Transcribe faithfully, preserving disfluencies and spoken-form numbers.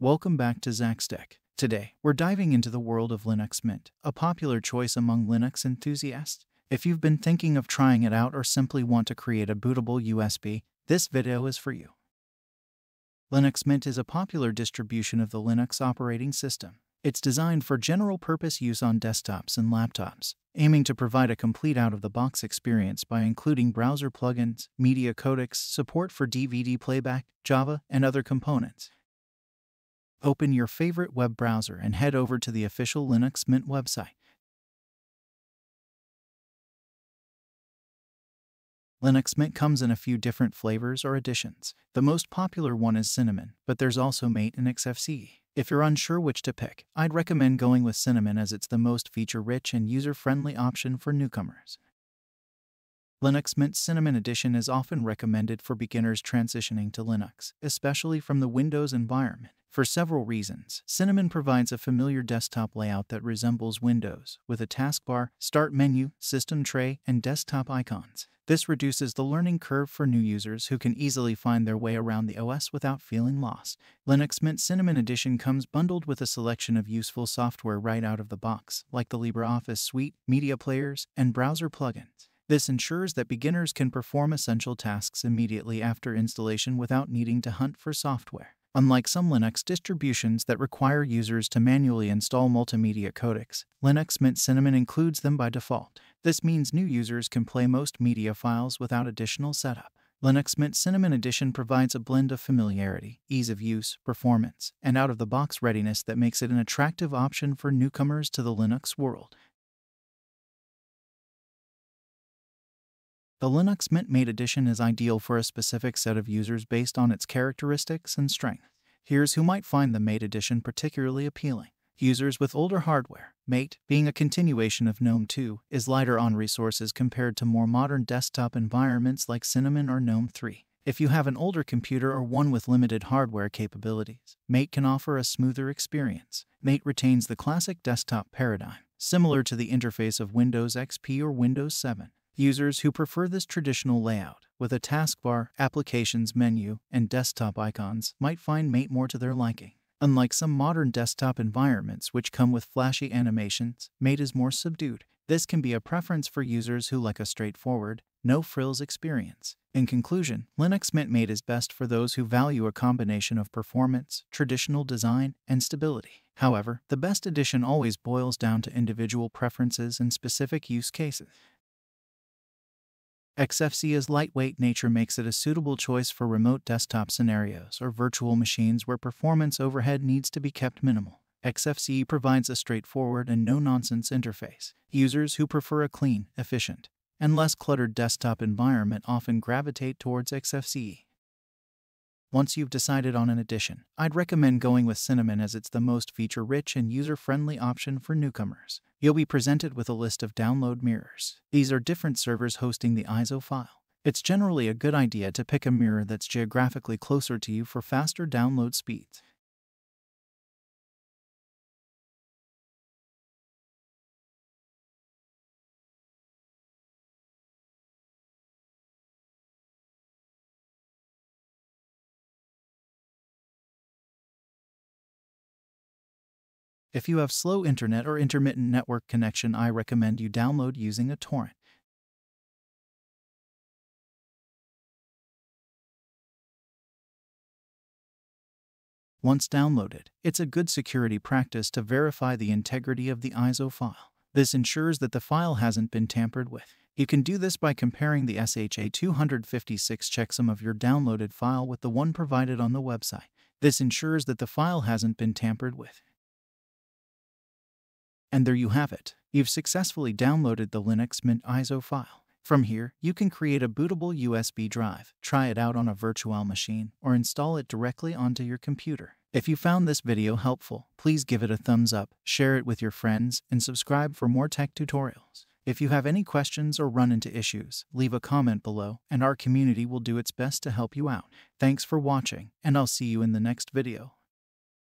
Welcome back to ZacsTech. Today, we're diving into the world of Linux Mint, a popular choice among Linux enthusiasts. If you've been thinking of trying it out or simply want to create a bootable U S B, this video is for you. Linux Mint is a popular distribution of the Linux operating system. It's designed for general-purpose use on desktops and laptops, aiming to provide a complete out-of-the-box experience by including browser plugins, media codecs, support for D V D playback, Java, and other components. Open your favorite web browser and head over to the official Linux Mint website. Linux Mint comes in a few different flavors or editions. The most popular one is Cinnamon, but there's also Mate and X F C E. If you're unsure which to pick, I'd recommend going with Cinnamon as it's the most feature-rich and user-friendly option for newcomers. Linux Mint Cinnamon Edition is often recommended for beginners transitioning to Linux, especially from the Windows environment. For several reasons, Cinnamon provides a familiar desktop layout that resembles Windows, with a taskbar, start menu, system tray, and desktop icons. This reduces the learning curve for new users who can easily find their way around the O S without feeling lost. Linux Mint Cinnamon Edition comes bundled with a selection of useful software right out of the box, like the LibreOffice Suite, media players, and browser plugins. This ensures that beginners can perform essential tasks immediately after installation without needing to hunt for software. Unlike some Linux distributions that require users to manually install multimedia codecs, Linux Mint Cinnamon includes them by default. This means new users can play most media files without additional setup. Linux Mint Cinnamon Edition provides a blend of familiarity, ease of use, performance, and out-of-the-box readiness that makes it an attractive option for newcomers to the Linux world. The Linux Mint Mate Edition is ideal for a specific set of users based on its characteristics and strength. Here's who might find the Mate Edition particularly appealing. Users with older hardware. Mate, being a continuation of GNOME two, is lighter on resources compared to more modern desktop environments like Cinnamon or GNOME three. If you have an older computer or one with limited hardware capabilities, Mate can offer a smoother experience. Mate retains the classic desktop paradigm, similar to the interface of Windows X P or Windows seven. Users who prefer this traditional layout, with a taskbar, applications menu, and desktop icons, might find Mate more to their liking. Unlike some modern desktop environments which come with flashy animations, Mate is more subdued. This can be a preference for users who like a straightforward, no-frills experience. In conclusion, Linux Mint Mate is best for those who value a combination of performance, traditional design, and stability. However, the best edition always boils down to individual preferences and specific use cases. X F C E's lightweight nature makes it a suitable choice for remote desktop scenarios or virtual machines where performance overhead needs to be kept minimal. X F C E provides a straightforward and no-nonsense interface. Users who prefer a clean, efficient, and less cluttered desktop environment often gravitate towards X F C E. Once you've decided on an edition, I'd recommend going with Cinnamon as it's the most feature-rich and user-friendly option for newcomers. You'll be presented with a list of download mirrors. These are different servers hosting the I S O file. It's generally a good idea to pick a mirror that's geographically closer to you for faster download speeds. If you have slow internet or intermittent network connection, I recommend you download using a torrent. Once downloaded, it's a good security practice to verify the integrity of the I S O file. This ensures that the file hasn't been tampered with. You can do this by comparing the S H A two fifty-six checksum of your downloaded file with the one provided on the website. This ensures that the file hasn't been tampered with. And there you have it. You've successfully downloaded the Linux Mint I S O file. From here, you can create a bootable U S B drive, try it out on a virtual machine, or install it directly onto your computer. If you found this video helpful, please give it a thumbs up, share it with your friends, and subscribe for more tech tutorials. If you have any questions or run into issues, leave a comment below, and our community will do its best to help you out. Thanks for watching, and I'll see you in the next video.